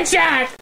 headshot!